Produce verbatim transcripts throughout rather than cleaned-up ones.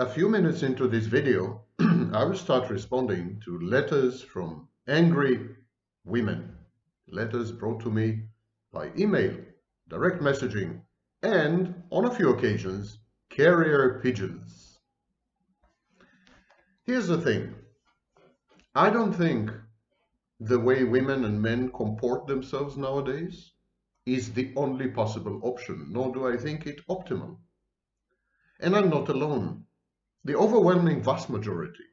A few minutes into this video, I will start responding to letters from angry women. Letters brought to me by email, direct messaging, and, on a few occasions, carrier pigeons. Here's the thing. I don't think the way women and men comport themselves nowadays is the only possible option, nor do I think it optimal. And I'm not alone. The overwhelming vast majority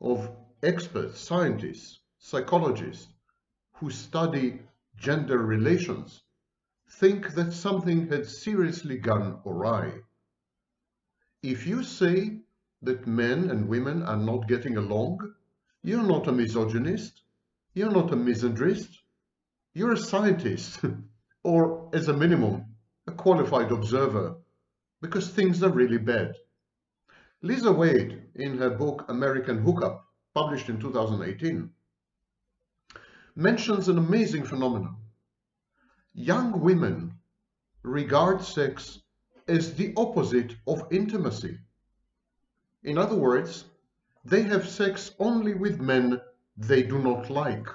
of experts, scientists, psychologists who study gender relations think that something had seriously gone awry. If you say that men and women are not getting along, you're not a misogynist, you're not a misandrist, you're a scientist, or as a minimum, a qualified observer, because things are really bad. Lisa Wade, in her book American Hookup, published in two thousand eighteen, mentions an amazing phenomenon. Young women regard sex as the opposite of intimacy. In other words, they have sex only with men they do not like.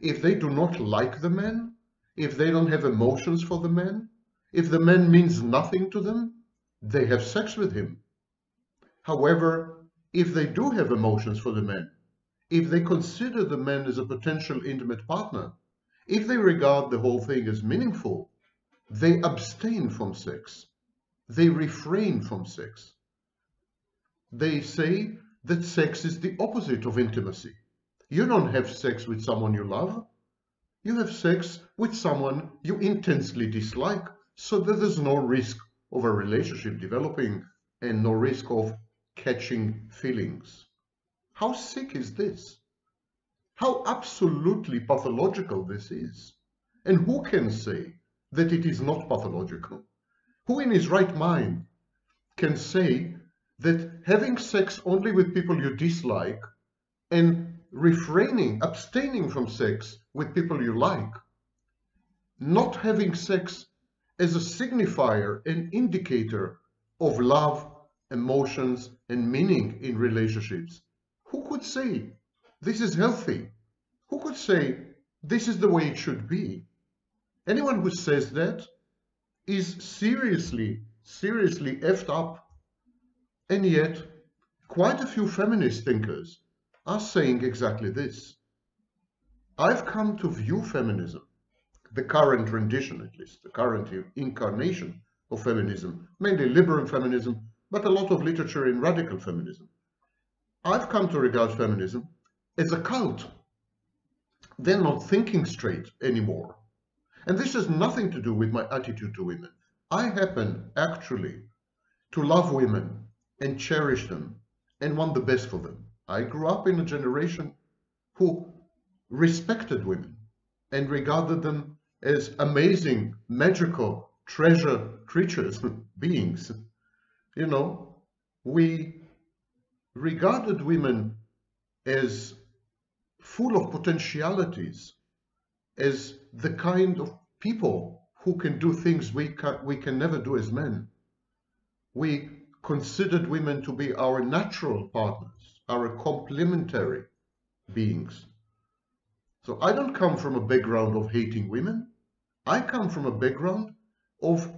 If they do not like the men, if they don't have emotions for the men, if the man means nothing to them, they have sex with him. However, if they do have emotions for the man, if they consider the man as a potential intimate partner, if they regard the whole thing as meaningful, they abstain from sex. They refrain from sex. They say that sex is the opposite of intimacy. You don't have sex with someone you love. You have sex with someone you intensely dislike, so that there's no risk of a relationship developing and no risk of catching feelings. How sick is this? How absolutely pathological this is. And who can say that it is not pathological? Who in his right mind can say that having sex only with people you dislike and refraining, abstaining from sex with people you like, not having sex as a signifier, an indicator of love, emotions, and meaning in relationships? Who could say this is healthy? Who could say this is the way it should be? Anyone who says that is seriously, seriously effed up. And yet, quite a few feminist thinkers are saying exactly this. I've come to view feminism, the current rendition at least, the current incarnation of feminism, mainly liberal feminism, but a lot of literature in radical feminism. I've come to regard feminism as a cult. They're not thinking straight anymore. And this has nothing to do with my attitude to women. I happen, actually, to love women and cherish them and want the best for them. I grew up in a generation who respected women and regarded them as amazing, magical, treasure creatures, beings. You know, we regarded women as full of potentialities, as the kind of people who can do things we can, we can never do as men. We considered women to be our natural partners, our complementary beings. So I don't come from a background of hating women. I come from a background of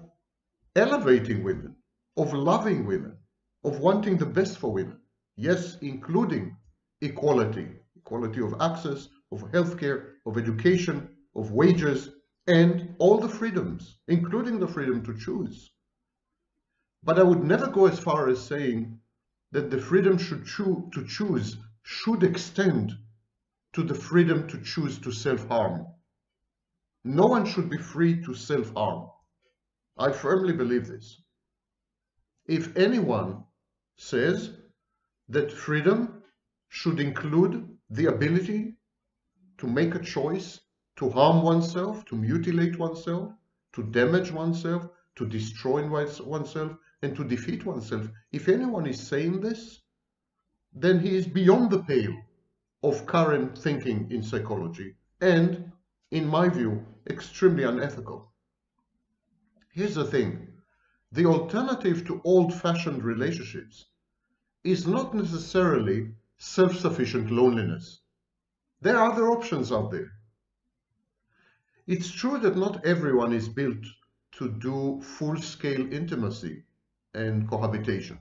elevating women, of loving women, of wanting the best for women. Yes, including equality, equality of access, of healthcare, of education, of wages, and all the freedoms, including the freedom to choose. But I would never go as far as saying that the freedom should choo- to choose should extend to the freedom to choose to self-harm. No one should be free to self-harm. I firmly believe this. If anyone says that freedom should include the ability to make a choice, to harm oneself, to mutilate oneself, to damage oneself, to destroy oneself, and to defeat oneself, if anyone is saying this, then he is beyond the pale of current thinking in psychology and, in my view, extremely unethical. Here's the thing. The alternative to old-fashioned relationships is not necessarily self-sufficient loneliness. There are other options out there. It's true that not everyone is built to do full-scale intimacy and cohabitation.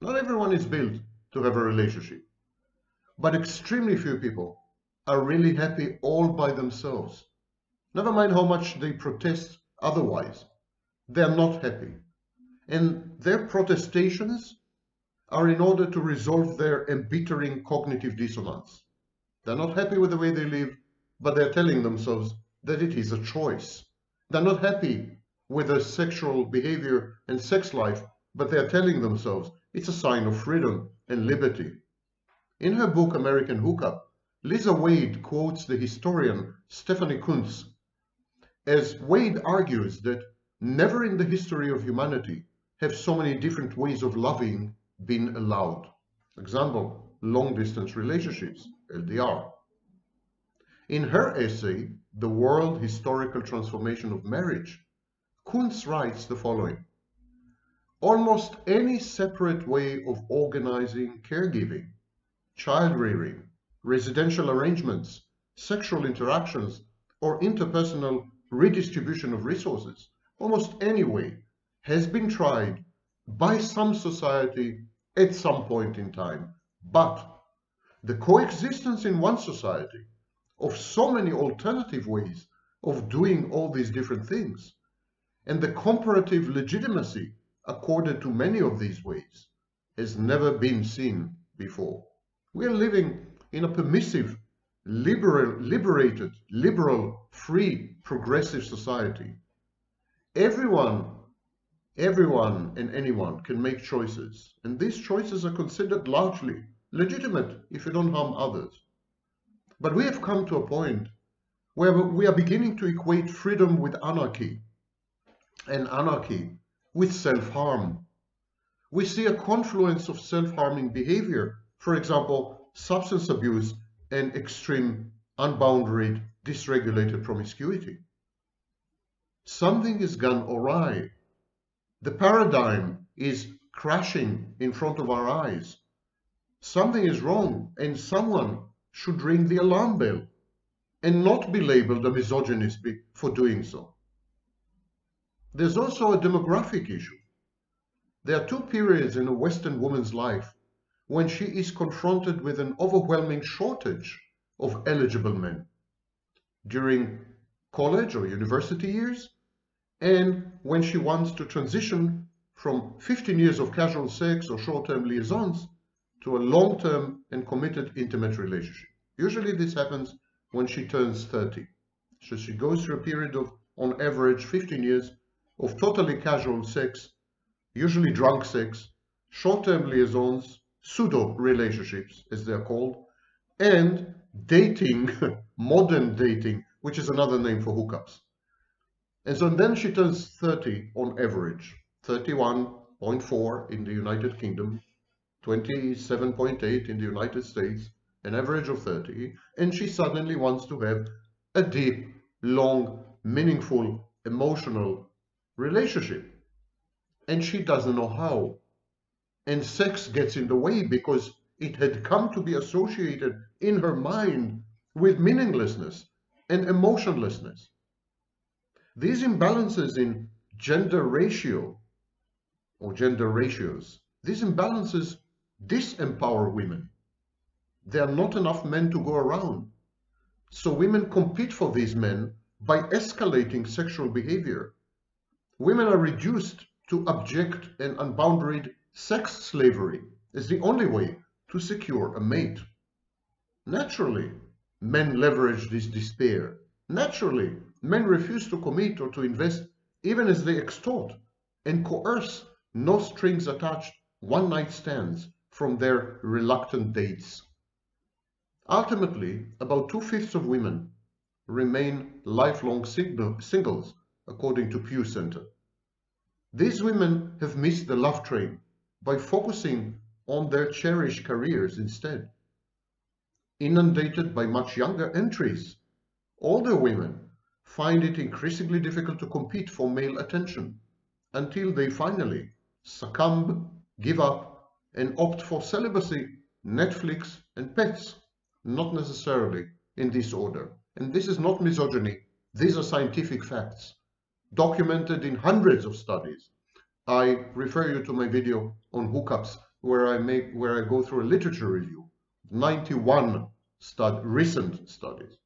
Not everyone is built to have a relationship. But extremely few people are really happy all by themselves. Never mind how much they protest otherwise. They're not happy. And their protestations are in order to resolve their embittering cognitive dissonance. They're not happy with the way they live, but they're telling themselves that it is a choice. They're not happy with their sexual behavior and sex life, but they're telling themselves it's a sign of freedom and liberty. In her book, American Hookup, Lisa Wade quotes the historian Stephanie Coontz, as Wade argues that never in the history of humanity have so many different ways of loving been allowed. For example, long-distance relationships, L D R. In her essay, The World Historical Transformation of Marriage, Coontz writes the following. Almost any separate way of organizing caregiving, child-rearing, residential arrangements, sexual interactions, or interpersonal redistribution of resources, almost any way, has been tried by some society at some point in time. But the coexistence in one society of so many alternative ways of doing all these different things, and the comparative legitimacy accorded to many of these ways, has never been seen before. We are living in a permissive, liberal, liberated, liberal, free, progressive society. Everyone, everyone and anyone can make choices, and these choices are considered largely legitimate if you don't harm others. But we have come to a point where we are beginning to equate freedom with anarchy, and anarchy with self-harm. We see a confluence of self-harming behavior, for example, substance abuse and extreme, unbounded, dysregulated promiscuity. Something has gone awry. The paradigm is crashing in front of our eyes. Something is wrong, and someone should ring the alarm bell and not be labeled a misogynist for doing so. There's also a demographic issue. There are two periods in a Western woman's life when she is confronted with an overwhelming shortage of eligible men, during college or university years, and when she wants to transition from fifteen years of casual sex or short-term liaisons to a long-term and committed intimate relationship. Usually this happens when she turns thirty. So she goes through a period of, on average, fifteen years of totally casual sex, usually drunk sex, short-term liaisons, pseudo-relationships, as they're called, and dating, modern dating, which is another name for hookups. And so then she turns thirty on average, thirty-one point four in the United Kingdom, twenty-seven point eight in the United States, an average of thirty, and she suddenly wants to have a deep, long, meaningful, emotional relationship, and she doesn't know how, and sex gets in the way because it had come to be associated in her mind with meaninglessness and emotionlessness. These imbalances in gender ratio or gender ratios, these imbalances disempower women. There are not enough men to go around, so women compete for these men by escalating sexual behavior. Women are reduced to abject and unbounded sex slavery as the only way to secure a mate. Naturally, men leverage this despair. Naturally, men refuse to commit or to invest, even as they extort and coerce no strings attached one-night stands from their reluctant dates. Ultimately, about two-fifths of women remain lifelong singles, according to Pew Center. These women have missed the love train by focusing on their cherished careers instead. Inundated by much younger entries, older women find it increasingly difficult to compete for male attention until they finally succumb, give up, and opt for celibacy, Netflix, and pets. Not necessarily in this order. And this is not misogyny. These are scientific facts, documented in hundreds of studies. I refer you to my video on hookups, where I make where I go through a literature review, ninety-one stud, recent studies.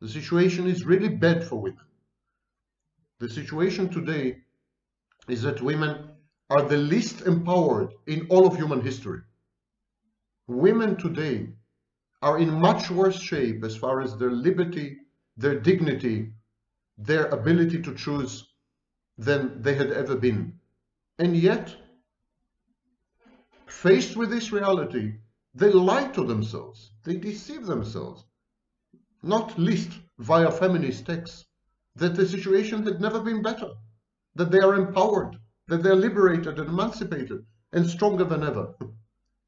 The situation is really bad for women. The situation today is that women are the least empowered in all of human history. Women today are in much worse shape as far as their liberty, their dignity, their ability to choose than they had ever been. And yet, faced with this reality, they lie to themselves, they deceive themselves, not least via feminist texts, that the situation had never been better, that they are empowered, that they are liberated and emancipated and stronger than ever.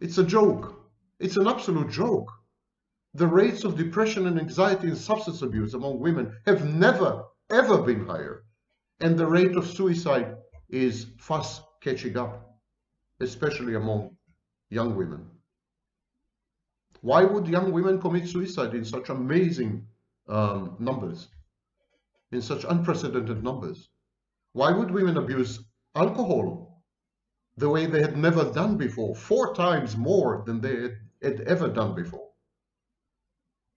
It's a joke. It's an absolute joke. The rates of depression and anxiety and substance abuse among women have never, ever been higher. And the rate of suicide is fast catching up, especially among young women. Why would young women commit suicide in such amazing um, numbers, in such unprecedented numbers? Why would women abuse alcohol the way they had never done before, four times more than they had, had ever done before?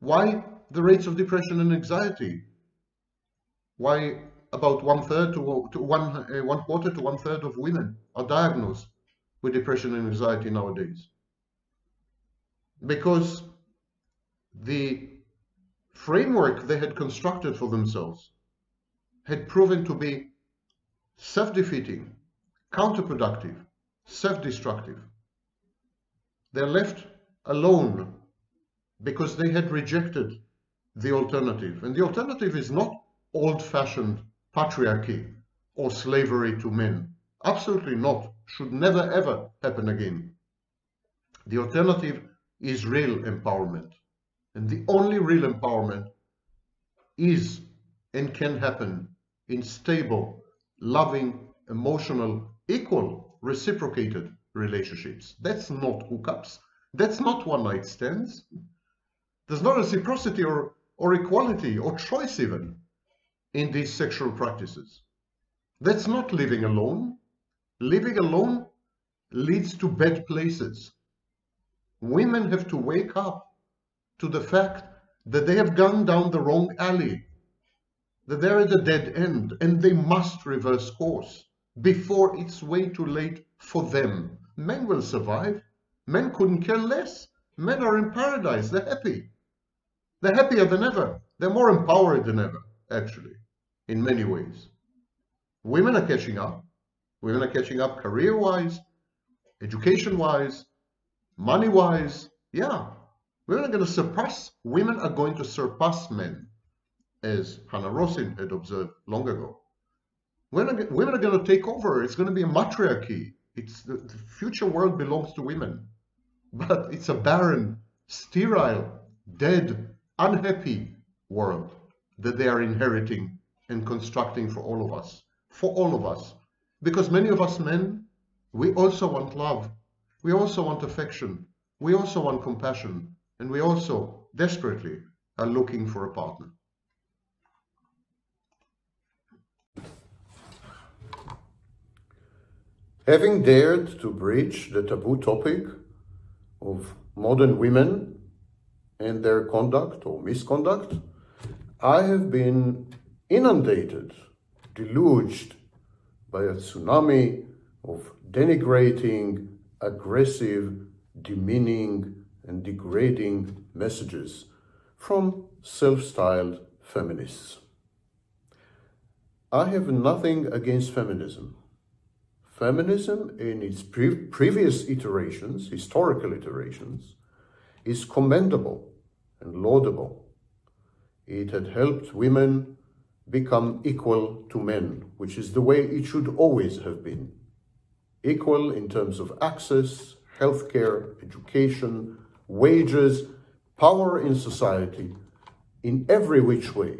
Why the rates of depression and anxiety? Why about one third to, to one, uh, one quarter to one third of women are diagnosed with depression and anxiety nowadays? Because the framework they had constructed for themselves had proven to be self-defeating, counterproductive, self-destructive. They're left alone because they had rejected the alternative. And the alternative is not old-fashioned patriarchy or slavery to men. Absolutely not. Should never, ever happen again. The alternative is real empowerment. And the only real empowerment is and can happen in stable, loving, emotional, equal, reciprocated relationships. That's not hookups. That's not one-night stands. There's no reciprocity or, or equality or choice even in these sexual practices. That's not living alone. Living alone leads to bad places. Women have to wake up to the fact that they have gone down the wrong alley, that they're at a dead end, and they must reverse course before it's way too late for them. Men will survive. Men couldn't care less. Men are in paradise. They're happy. They're happier than ever. They're more empowered than ever, actually, in many ways. Women are catching up. Women are catching up career-wise, education-wise, money-wise. Yeah, women are going to surpass. Women are going to surpass men, as Hanna Rosin had observed long ago. Women are, women are going to take over. It's going to be a matriarchy. It's the, the future world belongs to women. But it's a barren, sterile, dead, unhappy world that they are inheriting and constructing for all of us, for all of us. Because many of us men, we also want love. We also want affection. We also want compassion. And we also desperately are looking for a partner. Having dared to breach the taboo topic of modern women and their conduct or misconduct, I have been inundated, deluged by a tsunami of denigrating, aggressive, demeaning, and degrading messages from self-styled feminists. I have nothing against feminism. Feminism, in its pre previous iterations, historical iterations, is commendable and laudable. It had helped women become equal to men, which is the way it should always have been. Equal in terms of access, healthcare, education, wages, power in society, in every which way.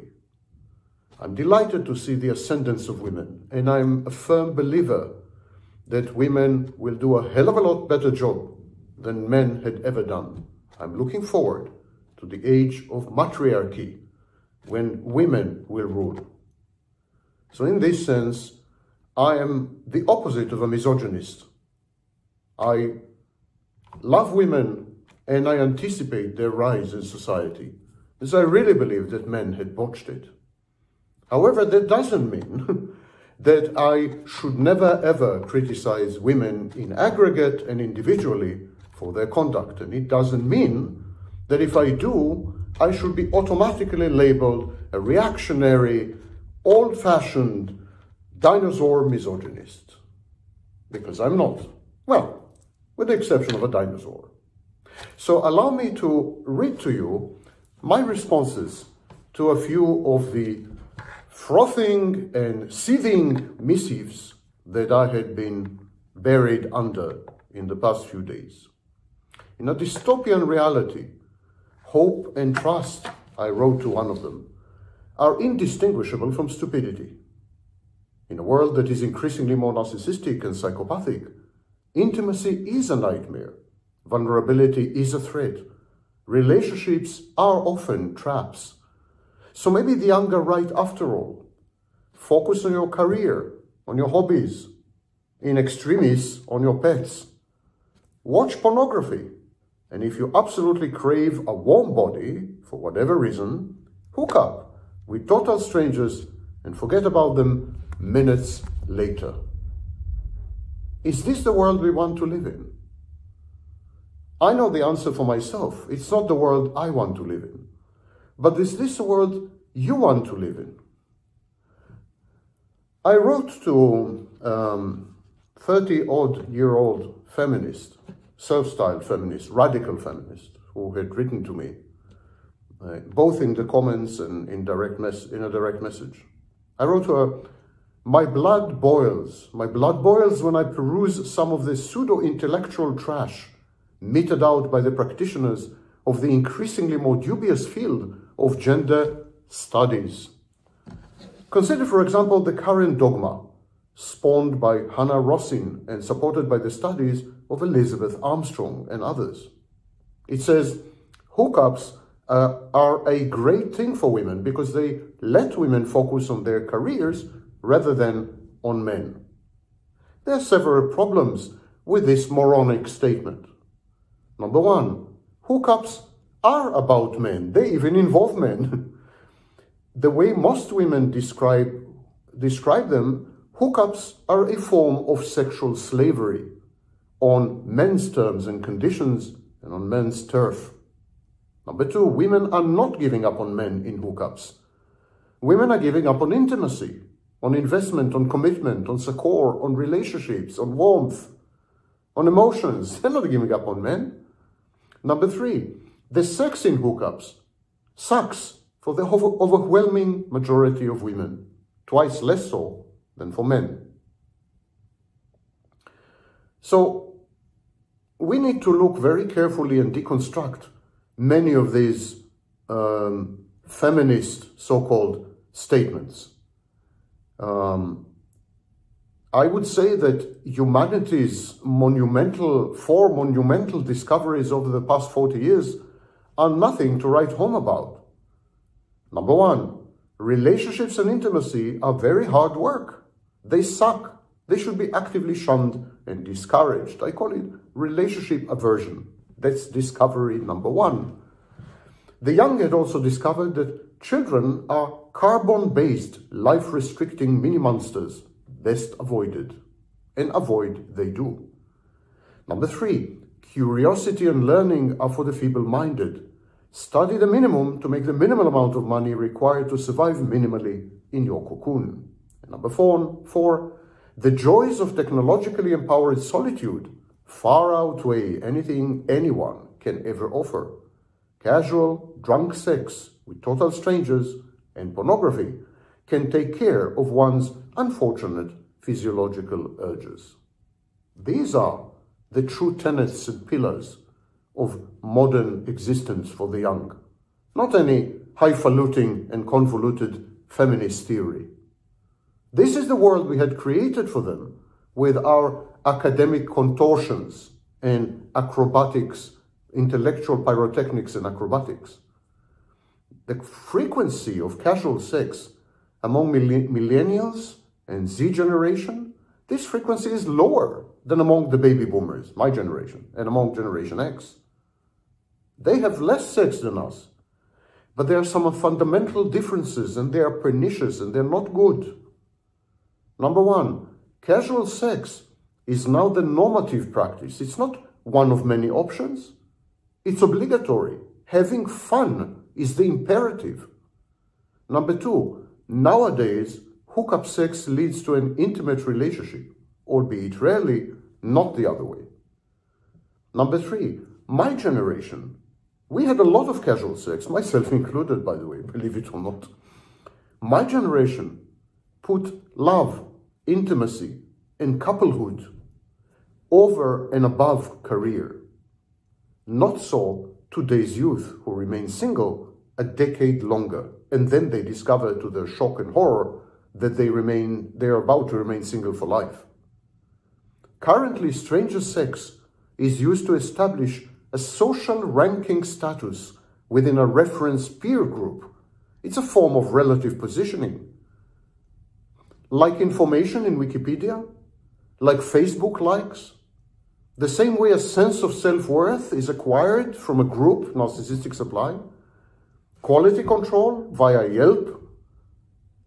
I'm delighted to see the ascendance of women, and I'm a firm believer that women will do a hell of a lot better job than men had ever done. I'm looking forward to the age of matriarchy, when women will rule. So in this sense, I am the opposite of a misogynist. I love women and I anticipate their rise in society, as I really believe that men had botched it. However, that doesn't mean that I should never ever criticize women in aggregate and individually for their conduct. And it doesn't mean that if I do, I should be automatically labeled a reactionary, old-fashioned dinosaur misogynist, because I'm not. Well, with the exception of a dinosaur. So allow me to read to you my responses to a few of the frothing and seething missives that I had been buried under in the past few days. In a dystopian reality, hope and trust, I wrote to one of them, are indistinguishable from stupidity. In a world that is increasingly more narcissistic and psychopathic, intimacy is a nightmare. Vulnerability is a threat. Relationships are often traps. So maybe the younger right after all. Focus on your career, on your hobbies, in extremis, on your pets. Watch pornography. And if you absolutely crave a warm body, for whatever reason, hook up with total strangers and forget about them minutes later. Is this the world we want to live in? I know the answer for myself. It's not the world I want to live in. But is this the world you want to live in? I wrote to um, thirty-odd-year-old feminist, self-styled feminist, radical feminist, who had written to me, uh, both in the comments and in, direct mes in a direct message. I wrote to her, my blood boils. My blood boils when I peruse some of the pseudo-intellectual trash meted out by the practitioners of the increasingly more dubious field of gender studies. Consider, for example, the current dogma, spawned by Hanna Rosin and supported by the studies of Elizabeth Armstrong and others. It says hookups uh, are a great thing for women because they let women focus on their careers rather than on men. There are several problems with this moronic statement. Number one, hookups are about men. They even involve men. The way most women describe, describe them, hookups are a form of sexual slavery on men's terms and conditions and on men's turf. Number two, women are not giving up on men in hookups. Women are giving up on intimacy, on investment, on commitment, on succor, on relationships, on warmth, on emotions. They're not giving up on men. Number three, the sex in hookups sucks for the overwhelming majority of women, twice less so than for men. So we need to look very carefully and deconstruct many of these um, feminist so-called statements. Um, I would say that humanity's monumental, four monumental discoveries over the past forty years are nothing to write home about. Number one, relationships and intimacy are very hard work. They suck. They should be actively shunned and discouraged. I call it relationship aversion. That's discovery number one. The young had also discovered that children are carbon-based, life-restricting mini-monsters, best avoided, and avoid they do. Number three, curiosity and learning are for the feeble-minded. Study the minimum to make the minimal amount of money required to survive minimally in your cocoon. And number four, four, the joys of technologically empowered solitude far outweigh anything anyone can ever offer. Casual, drunk sex with total strangers and pornography can take care of one's unfortunate physiological urges. These are the true tenets and pillars of modern existence for the young, not any highfalutin and convoluted feminist theory. This is the world we had created for them with our academic contortions and acrobatics, intellectual pyrotechnics and acrobatics. The frequency of casual sex among millennials and Z generation, this frequency is lower than among the baby boomers, my generation, and among Generation X. They have less sex than us, but there are some fundamental differences, and they are pernicious, and they're not good. Number one, casual sex is now the normative practice. It's not one of many options. It's obligatory. Having fun is the imperative. Number two, nowadays, hookup sex leads to an intimate relationship, albeit rarely, not the other way. Number three, my generation, we had a lot of casual sex, myself included, by the way, believe it or not. My generation put love, intimacy, and couplehood over and above career. Not so today's youth, who remain single a decade longer, and then they discover, to their shock and horror, that they remain, they are about to remain single for life. Currently, stranger sex is used to establish a social ranking status within a reference peer group. It's a form of relative positioning. Like information in Wikipedia, like Facebook likes, the same way a sense of self-worth is acquired from a group, narcissistic supply, quality control via Yelp,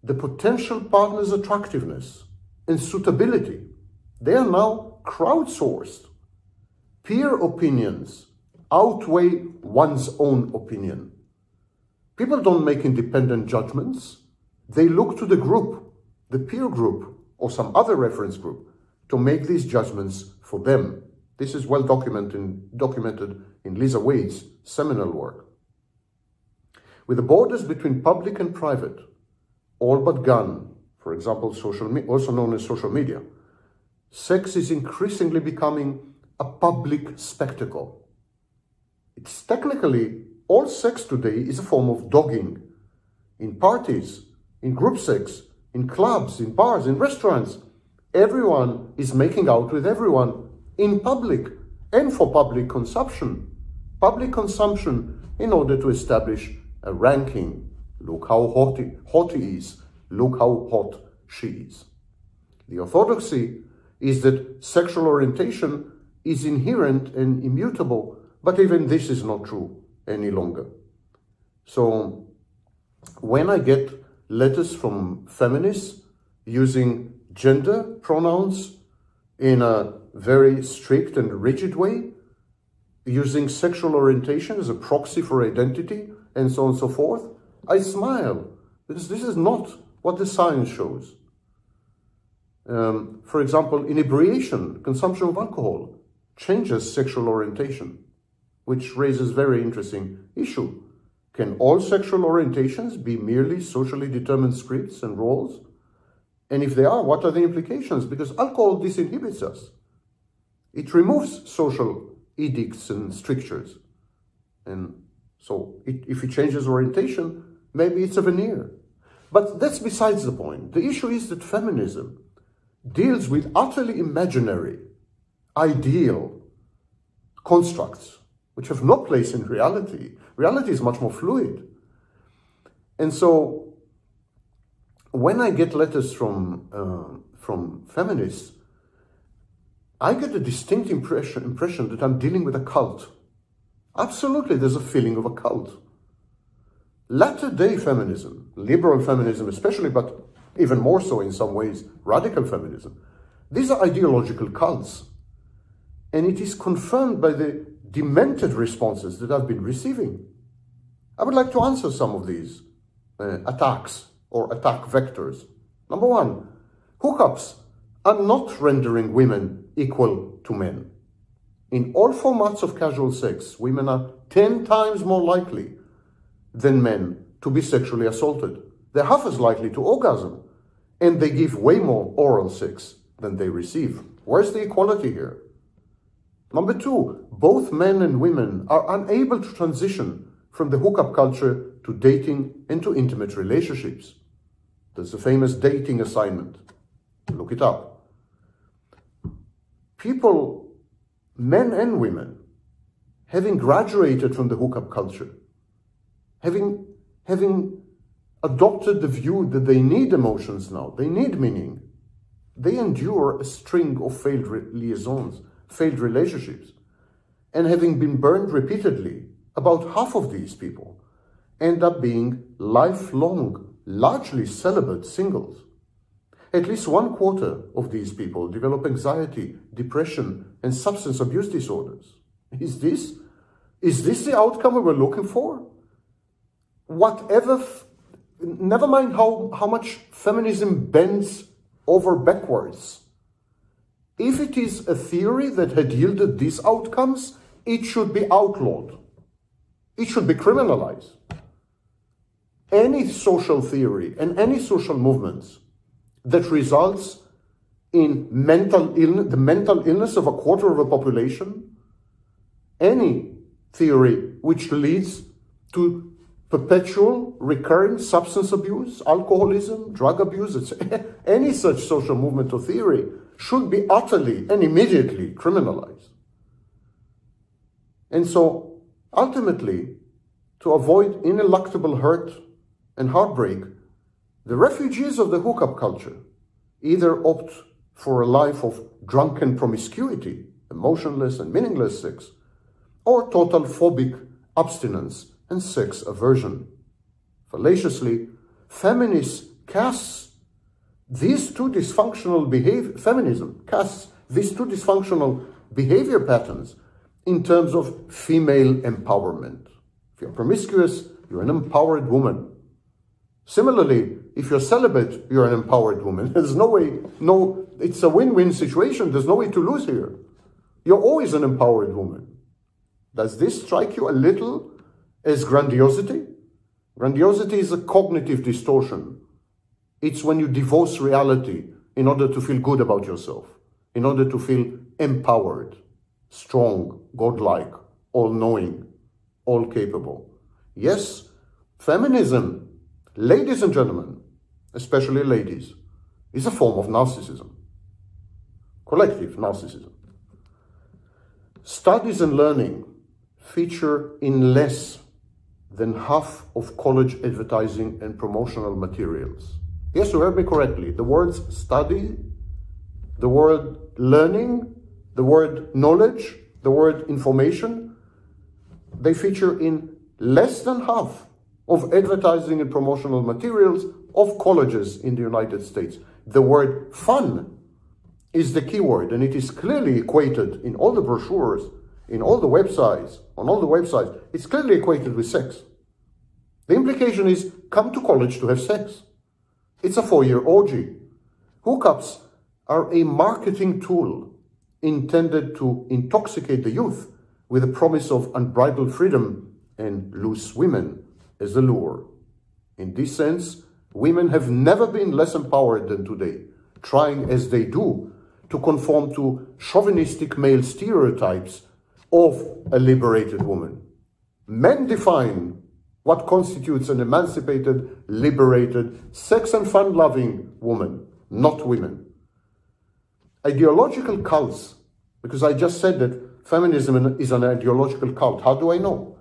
the potential partner's attractiveness and suitability, they are now crowdsourced. Peer opinions outweigh one's own opinion. People don't make independent judgments. They look to the group, the peer group, or some other reference group to make these judgments for them. This is well documented, documented in Lisa Wade's seminal work. With the borders between public and private, all but gone, for example, social me- also known as social media, sex is increasingly becoming a public spectacle. It's technically, all sex today is a form of dogging. In parties, in group sex, in clubs, in bars, in restaurants, everyone is making out with everyone in public and for public consumption. Public consumption in order to establish a ranking. Look how hot he, hot he is. Look how hot she is. The orthodoxy is that sexual orientation is inherent and immutable, but even this is not true any longer. So when I get letters from feminists using gender pronouns in a very strict and rigid way, using sexual orientation as a proxy for identity, and so on and so forth, I smile, because this is not what the science shows. Um, for example, inebriation, consumption of alcohol, changes sexual orientation, which raises very interesting issue. Can all sexual orientations be merely socially determined scripts and roles? And if they are, what are the implications? Because alcohol disinhibits us. It removes social edicts and strictures. And so it, if it changes orientation, maybe it's a veneer. But that's besides the point. The issue is that feminism deals with utterly imaginary, ideal constructs, which have no place in reality. Reality is much more fluid. And so when I get letters from, uh, from feminists, I get a distinct impression, impression that I'm dealing with a cult. Absolutely, there's a feeling of a cult. Latter-day feminism, liberal feminism especially, but even more so in some ways, radical feminism. These are ideological cults. And it is confirmed by the demented responses that I've been receiving. I would like to answer some of these uh, attacks or attack vectors. Number one, hookups are not rendering women equal to men. In all formats of casual sex, women are ten times more likely than men to be sexually assaulted. They're half as likely to orgasm, and they give way more oral sex than they receive. Where's the equality here? Number two, both men and women are unable to transition from the hookup culture to dating and to intimate relationships. There's a famous dating assignment. Look it up. people, men and women, having graduated from the hookup culture, having, having adopted the view that they need emotions now, they need meaning, they endure a string of failed liaisons, failed relationships. And having been burned repeatedly, about half of these people end up being lifelong, largely celibate singles. At least one quarter of these people develop anxiety, depression, and substance abuse disorders. Is this, is this the outcome we were looking for? Whatever, f never mind how, how much feminism bends over backwards. If it is a theory that had yielded these outcomes, it should be outlawed. It should be criminalized. Any social theory and any social movements that results in mental illness, the mental illness of a quarter of a population, any theory which leads to perpetual, recurrent substance abuse, alcoholism, drug abuse, et cetera, any such social movement or theory should be utterly and immediately criminalized. And so, ultimately, to avoid ineluctable hurt and heartbreak, the refugees of the hookup culture either opt for a life of drunken promiscuity, emotionless and meaningless sex, or total phobic abstinence and sex aversion. Fallaciously, feminists casts these two dysfunctional behavior, feminism casts these two dysfunctional behavior patterns in terms of female empowerment. If you're promiscuous, you're an empowered woman. Similarly, if you're celibate, you're an empowered woman. There's no way, no, it's a win-win situation. There's no way to lose here. You're always an empowered woman. Does this strike you a little as grandiosity? Grandiosity is a cognitive distortion. It's when you divorce reality in order to feel good about yourself, in order to feel empowered, strong, godlike, all-knowing, all-capable. Yes, feminism, ladies and gentlemen, especially ladies, is a form of narcissism, collective narcissism. Studies and learning feature in less than half of college advertising and promotional materials. Yes, you heard me correctly. The words study, the word learning, the word knowledge, the word information, they feature in less than half of advertising and promotional materials of colleges in the United States. The word fun is the key word, and it is clearly equated in all the brochures, in all the websites, on all the websites, it's clearly equated with sex. The implication is, come to college to have sex. It's a four-year orgy. Hookups are a marketing tool intended to intoxicate the youth with the promise of unbridled freedom and loose women as the lure. In this sense, women have never been less empowered than today, trying as they do to conform to chauvinistic male stereotypes of a liberated woman. Men define what constitutes an emancipated, liberated, sex and fun-loving woman, not women. Ideological cults, because I just said that feminism is an ideological cult. How do I know?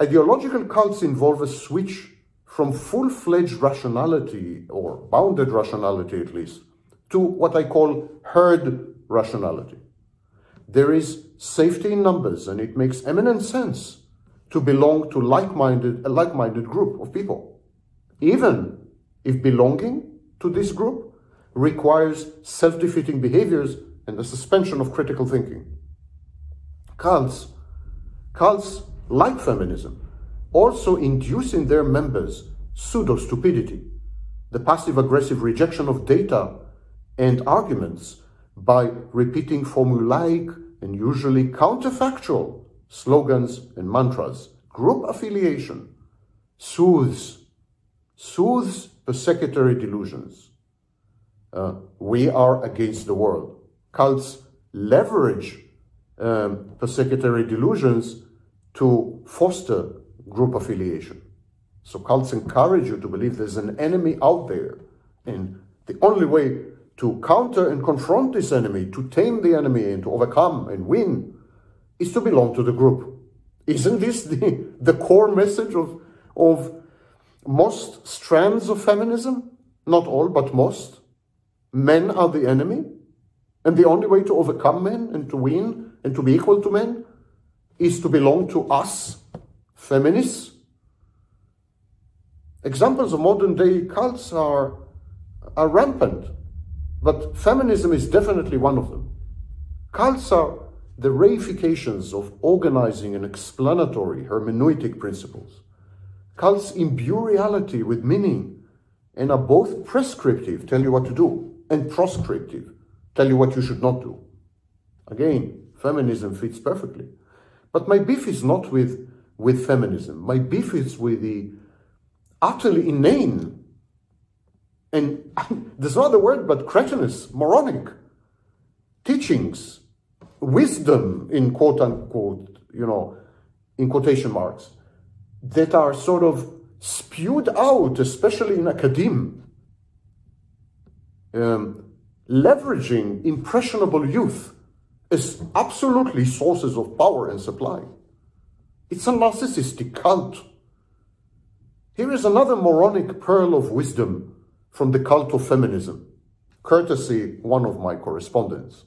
Ideological cults involve a switch from full-fledged rationality, or bounded rationality at least, to what I call herd rationality. There is safety in numbers, and it makes eminent sense to belong to like-minded, a like-minded group of people, even if belonging to this group requires self-defeating behaviors and the suspension of critical thinking. Cults, cults like feminism, also induce in their members pseudo-stupidity, the passive-aggressive rejection of data and arguments by repeating formulaic and usually counterfactual slogans and mantras. Group affiliation soothes, soothes persecutory delusions. Uh, we are against the world. Cults leverage um, persecutory delusions to foster group affiliation. So cults encourage you to believe there's an enemy out there, and the only way to counter and confront this enemy, to tame the enemy and to overcome and win, is to belong to the group. Isn't this the, the core message of, of most strands of feminism? Not all, but most. Men are the enemy, and the only way to overcome men and to win and to be equal to men is to belong to us, feminists. Examples of modern-day cults are, are rampant, but feminism is definitely one of them. Cults are the reifications of organizing and explanatory hermeneutic principles. Cults imbue reality with meaning and are both prescriptive, tell you what to do, and proscriptive, tell you what you should not do. Again, feminism fits perfectly. But my beef is not with, with feminism. My beef is with the utterly inane, and there's no other word but cretinous, moronic teachings, wisdom in quote unquote, you know, in quotation marks, that are sort of spewed out, especially in academia, um, leveraging impressionable youth as absolutely sources of power and supply. It's a narcissistic cult. Here is another moronic pearl of wisdom from the cult of feminism, courtesy one of my correspondents.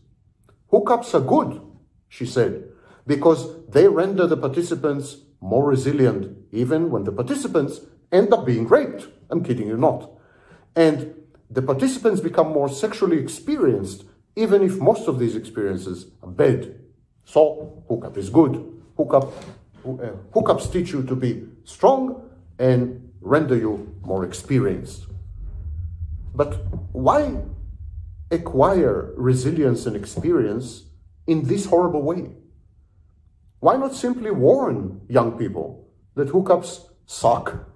Hookups are good, she said, because they render the participants more resilient, even when the participants end up being raped. I'm kidding you not. And the participants become more sexually experienced, even if most of these experiences are bad. So, hookup is good. Hookup, uh, hookups teach you to be strong and render you more experienced. But why acquire resilience and experience in this horrible way? Why not simply warn young people that hookups suck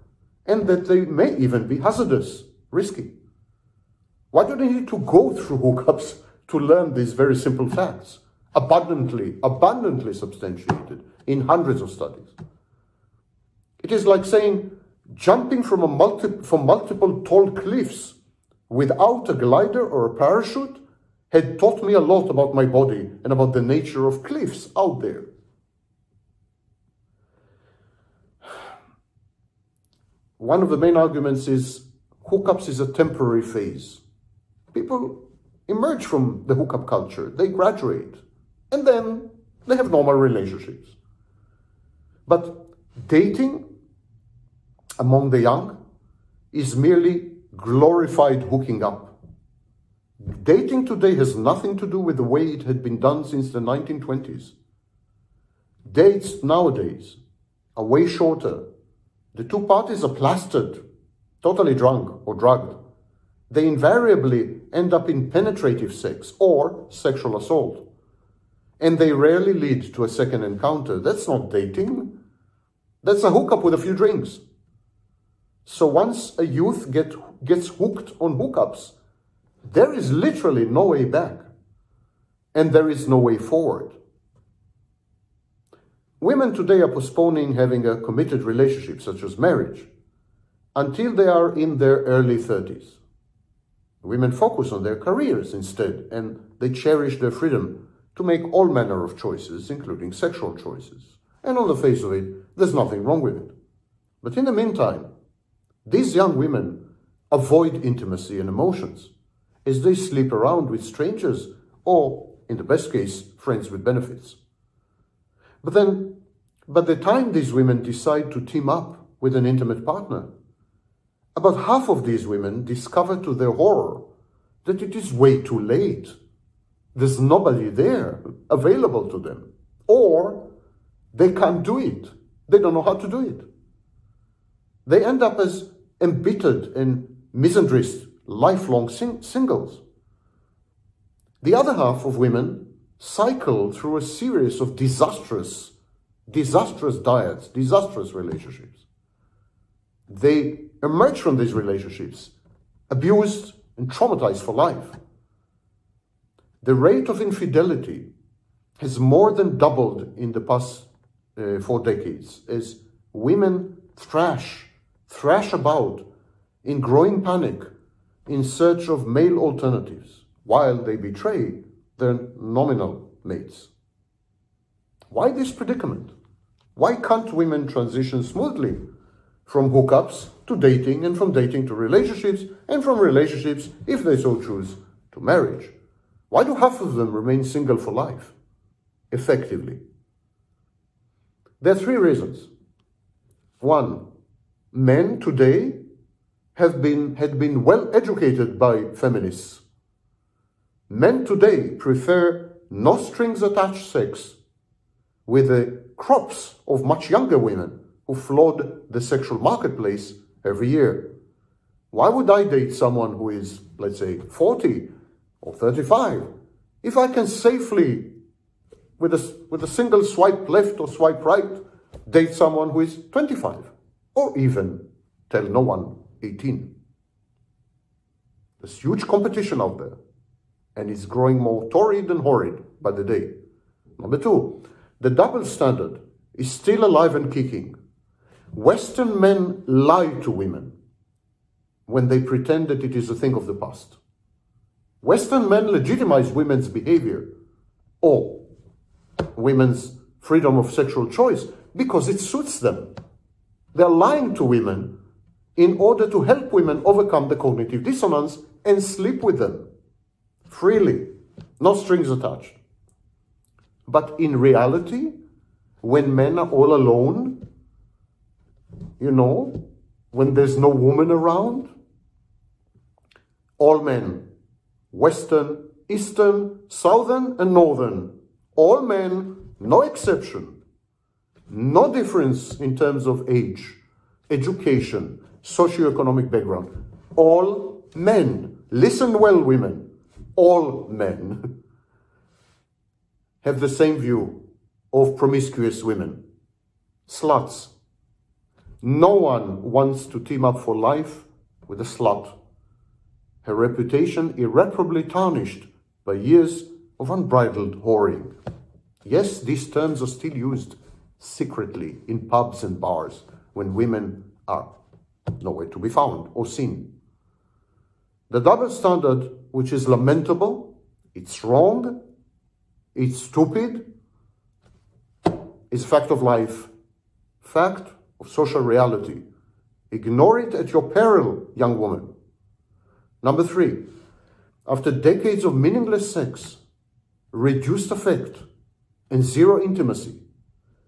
and that they may even be hazardous, risky? Why do they need to go through hookups to learn these very simple facts, abundantly, abundantly substantiated in hundreds of studies? It is like saying jumping from, a multi from multiple tall cliffs without a glider or a parachute had taught me a lot about my body and about the nature of cliffs out there. One of the main arguments is hookups is a temporary phase. People emerge from the hookup culture, they graduate, and then they have normal relationships. But dating among the young is merely glorified hooking up. Dating today has nothing to do with the way it had been done since the nineteen twenties. Dates nowadays are way shorter. The two parties are plastered, totally drunk or drugged. They invariably end up in penetrative sex or sexual assault. And they rarely lead to a second encounter. That's not dating. That's a hookup with a few drinks. So once a youth get, gets hooked on hookups, there is literally no way back. And there is no way forward. Women today are postponing having a committed relationship, such as marriage, until they are in their early thirties. Women focus on their careers instead, and they cherish their freedom to make all manner of choices, including sexual choices. And on the face of it, there's nothing wrong with it. But in the meantime, these young women avoid intimacy and emotions as they sleep around with strangers or, in the best case, friends with benefits. But then, by the time these women decide to team up with an intimate partner, about half of these women discover to their horror that it is way too late. There's nobody there available to them. Or they can't do it. They don't know how to do it. They end up as embittered and misandrist, lifelong sing singles. The other half of women cycle through a series of disastrous, disastrous diets, disastrous relationships. They emerge from these relationships abused and traumatized for life. The rate of infidelity has more than doubled in the past uh, four decades as women thrash thrash about in growing panic in search of male alternatives, while they betray their nominal mates. Why this predicament? Why can't women transition smoothly from hookups to dating, and from dating to relationships, and from relationships, if they so choose, to marriage? Why do half of them remain single for life, effectively? There are three reasons. One, men today have been, had been well educated by feminists. Men today prefer no strings attached sex with the crops of much younger women who flood the sexual marketplace every year. Why would I date someone who is, let's say, forty or thirty-five, if I can safely, with a, with a single swipe left or swipe right, date someone who is twenty-five, or even, tell no one, eighteen? There's huge competition out there, and it's growing more torrid and horrid by the day. Number two, the double standard is still alive and kicking. Western men lie to women when they pretend that it is a thing of the past. Western men legitimize women's behavior or women's freedom of sexual choice because it suits them. They're lying to women in order to help women overcome the cognitive dissonance and sleep with them freely, no strings attached. But in reality, when men are all alone, you know, when there's no woman around, all men, Western, Eastern, Southern, and Northern, all men, no exception, no difference in terms of age, education, socioeconomic background, all men, listen well, women, all men have the same view of promiscuous women, sluts. No one wants to team up for life with a slut, her reputation irreparably tarnished by years of unbridled whoring. Yes, these terms are still used secretly in pubs and bars when women are nowhere to be found or seen. The double standard, which is lamentable, it's wrong, it's stupid, is fact of life, fact of social reality. Ignore it at your peril, young woman. Number three, after decades of meaningless sex, reduced affect, and zero intimacy,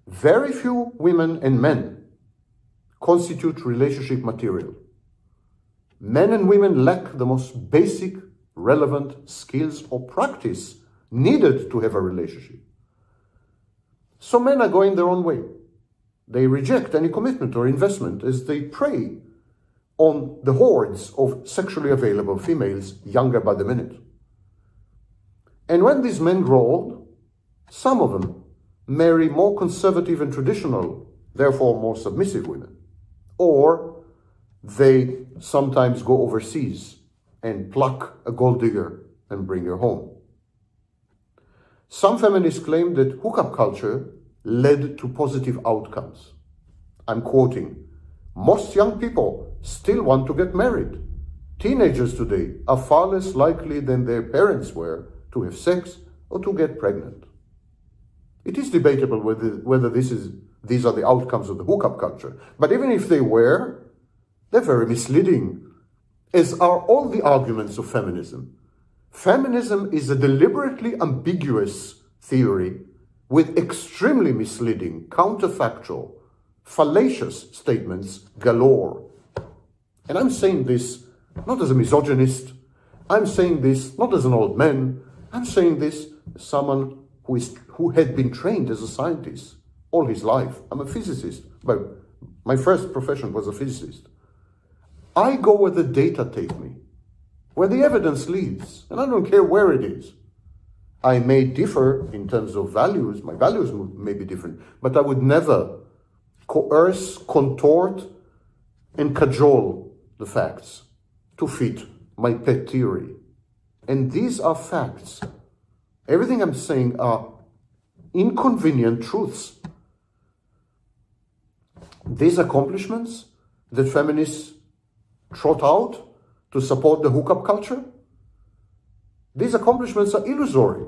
very few women and men constitute relationship material. Men and women lack the most basic, relevant skills or practice needed to have a relationship. So men are going their own way. They reject any commitment or investment as they prey on the hordes of sexually available females younger by the minute. And when these men grow old, some of them marry more conservative and traditional, therefore more submissive women. Or they sometimes go overseas and pluck a gold digger and bring her home. Some feminists claim that hookup culture led to positive outcomes. I'm quoting, most young people still want to get married. Teenagers today are far less likely than their parents were to have sex or to get pregnant. It is debatable whether, whether this is, these are the outcomes of the hookup culture. But even if they were, they're very misleading, as are all the arguments of feminism. Feminism is a deliberately ambiguous theory with extremely misleading, counterfactual, fallacious statements galore. And I'm saying this not as a misogynist. I'm saying this not as an old man. I'm saying this as someone who, is, who had been trained as a scientist all his life. I'm a physicist, but my first profession was a physicist. I go where the data take me, where the evidence leads, and I don't care where it is. I may differ in terms of values, my values may be different, but I would never coerce, contort, and cajole the facts to fit my pet theory. And these are facts. Everything I'm saying are inconvenient truths. These accomplishments that feminists trot out to support the hookup culture these accomplishments are illusory.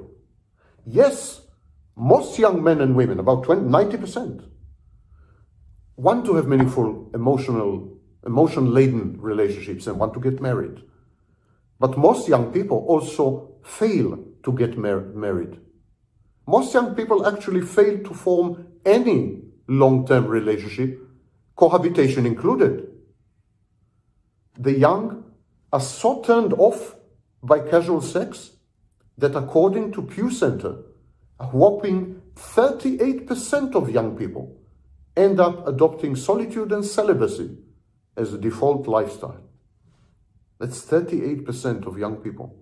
Yes, most young men and women, about ninety percent, want to have meaningful, emotional, emotion-laden relationships and want to get married. But most young people also fail to get mar- married. Most young people actually fail to form any long-term relationship, cohabitation included. The young are so turned off by casual sex that, according to Pew Center, a whopping thirty-eight percent of young people end up adopting solitude and celibacy as a default lifestyle. That's thirty-eight percent of young people.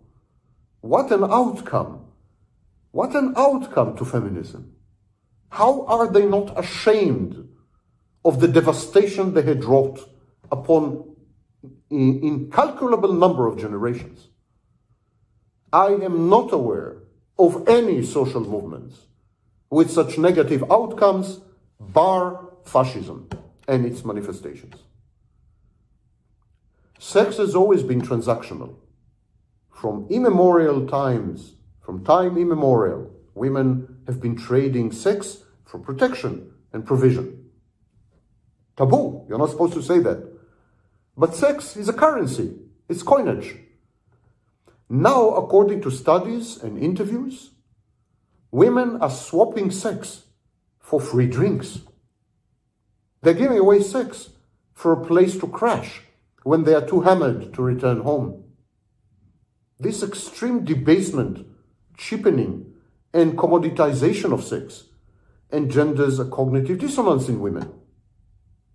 What an outcome! What an outcome to feminism! How are they not ashamed of the devastation they had wrought upon an incalculable number of generations? I am not aware of any social movements with such negative outcomes, bar fascism and its manifestations. Sex has always been transactional. From immemorial times, from time immemorial, women have been trading sex for protection and provision. Taboo, you're not supposed to say that. But sex is a currency, it's coinage. Now, according to studies and interviews, women are swapping sex for free drinks. They're giving away sex for a place to crash when they are too hammered to return home. This extreme debasement, cheapening, and commoditization of sex engenders a cognitive dissonance in women.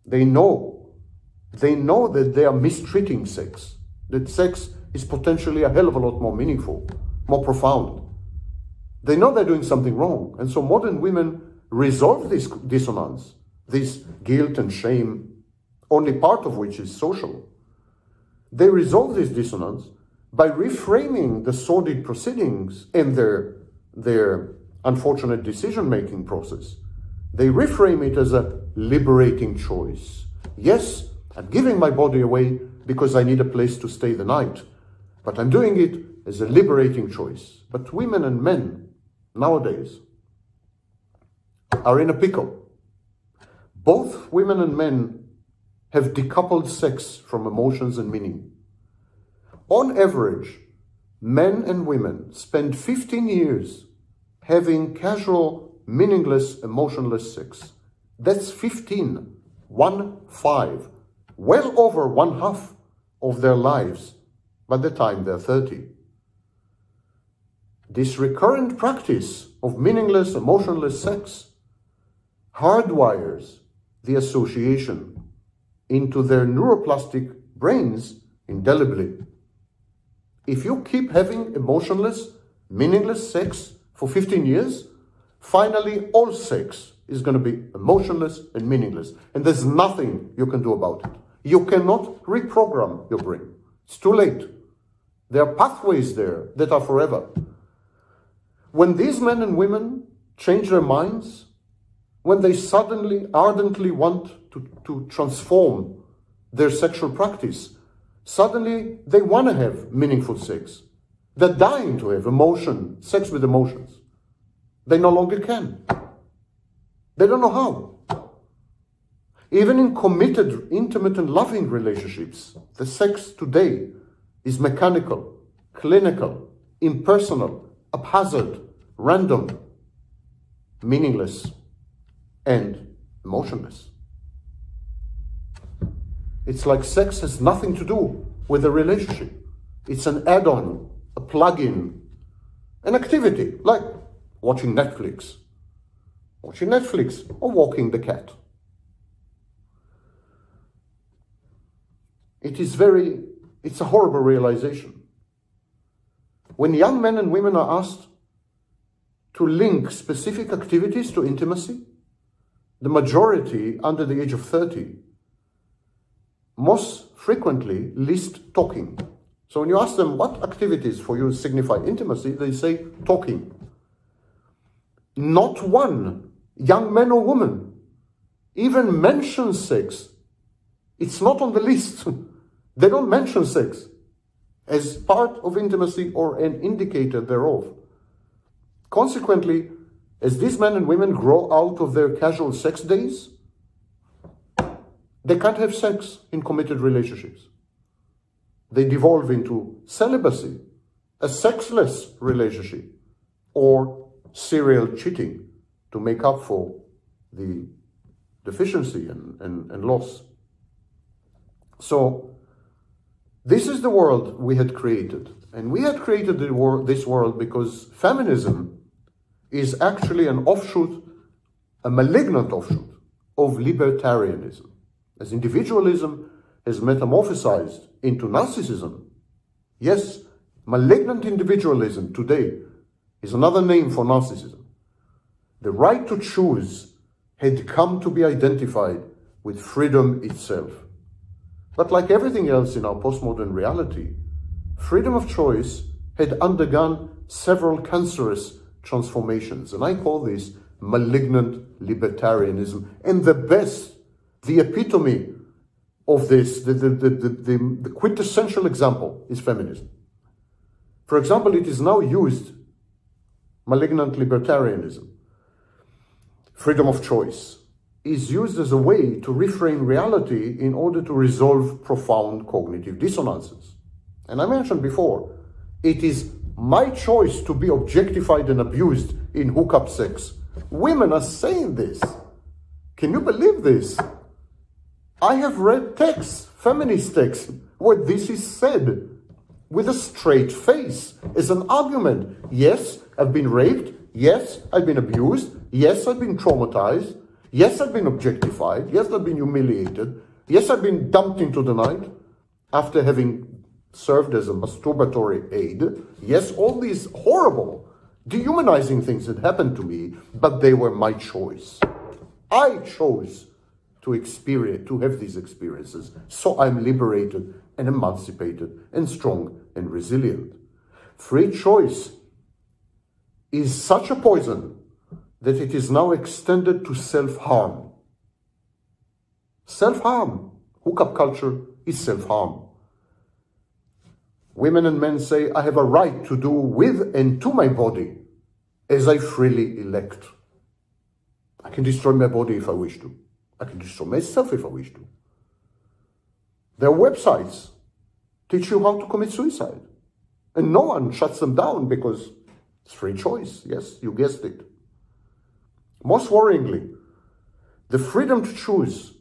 They know, they know that they are mistreating sex, that sex is potentially a hell of a lot more meaningful, more profound. They know they're doing something wrong, and so modern women resolve this dissonance, this guilt and shame, only part of which is social. They resolve this dissonance by reframing the sordid proceedings and their, their unfortunate decision-making process. They reframe it as a liberating choice. Yes, I'm giving my body away because I need a place to stay the night, but I'm doing it as a liberating choice. But women and men nowadays are in a pickle. Both women and men have decoupled sex from emotions and meaning. On average, men and women spend fifteen years having casual, meaningless, emotionless sex. That's fifteen, one five, well over one half of their lives by the time they're thirty. This recurrent practice of meaningless, emotionless sex hardwires the association into their neuroplastic brains indelibly. If you keep having emotionless, meaningless sex for fifteen years, finally all sex is going to be emotionless and meaningless. And there's nothing you can do about it. You cannot reprogram your brain. It's too late. There are pathways there that are forever. When these men and women change their minds, when they suddenly, ardently want to, to transform their sexual practice, suddenly they want to have meaningful sex. They're dying to have emotion, sex with emotions. They no longer can. They don't know how. Even in committed, intimate and loving relationships, the sex today is mechanical, clinical, impersonal, haphazard, random, meaningless, and emotionless. It's like sex has nothing to do with a relationship. It's an add-on, a plug-in, an activity, like watching Netflix, watching Netflix or walking the cat. It is very, it's a horrible realization. When young men and women are asked to link specific activities to intimacy, the majority under the age of thirty most frequently list talking. So when you ask them what activities for you signify intimacy, they say talking. Not one young man or woman even mentions sex. It's not on the list. They don't mention sex. as part of intimacy or an indicator thereof. Consequently, as these men and women grow out of their casual sex days, they can't have sex in committed relationships. They devolve into celibacy, a sexless relationship, or serial cheating to make up for the deficiency and, and, and loss. So this is the world we had created. And we had created the wor- this world because feminism is actually an offshoot, a malignant offshoot of libertarianism. As individualism has metamorphosized into narcissism, yes, malignant individualism today is another name for narcissism. The right to choose had come to be identified with freedom itself. But like everything else in our postmodern reality, freedom of choice had undergone several cancerous transformations, and I call this malignant libertarianism. And the best, the epitome of this, the, the, the, the, the quintessential example is feminism. For example, it is now used, malignant libertarianism, freedom of choice, is used as a way to reframe reality in order to resolve profound cognitive dissonances. And I mentioned before, it is my choice to be objectified and abused in hookup sex. Women are saying this. Can you believe this? I have read texts, feminist texts, where this is said with a straight face as an argument. Yes, I've been raped. Yes, I've been abused. Yes, I've been traumatized. Yes, I've been objectified. Yes, I've been humiliated. Yes, I've been dumped into the night after having served as a masturbatory aid. Yes, all these horrible, dehumanizing things that happened to me, but they were my choice. I chose to experience, to have these experiences, so I'm liberated and emancipated and strong and resilient. Free choice is such a poison that it is now extended to self-harm. Self-harm. Hookup culture is self-harm. Women and men say, I have a right to do with and to my body as I freely elect. I can destroy my body if I wish to. I can destroy myself if I wish to. There are websites teach you how to commit suicide. And no one shuts them down because it's free choice. Yes, you guessed it. Most worryingly, the freedom to choose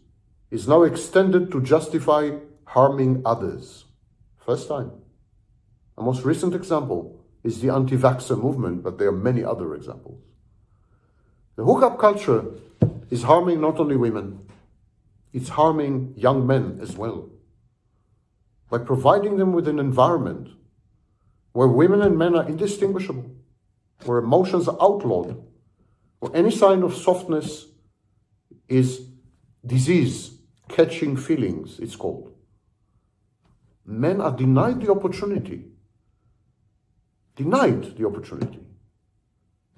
is now extended to justify harming others. First time. A most recent example is the anti-vaxxer movement, but there are many other examples. The hookup culture is harming not only women, it's harming young men as well. By providing them with an environment where women and men are indistinguishable, where emotions are outlawed, where any sign of softness is disease, catching feelings, it's called. Men are denied the opportunity, denied the opportunity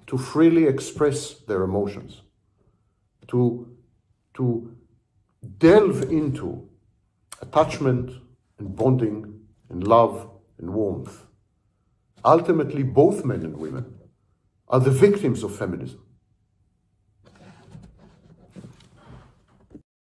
to freely express their emotions, to, to delve into attachment and bonding and love and warmth. Ultimately, both men and women are the victims of feminism.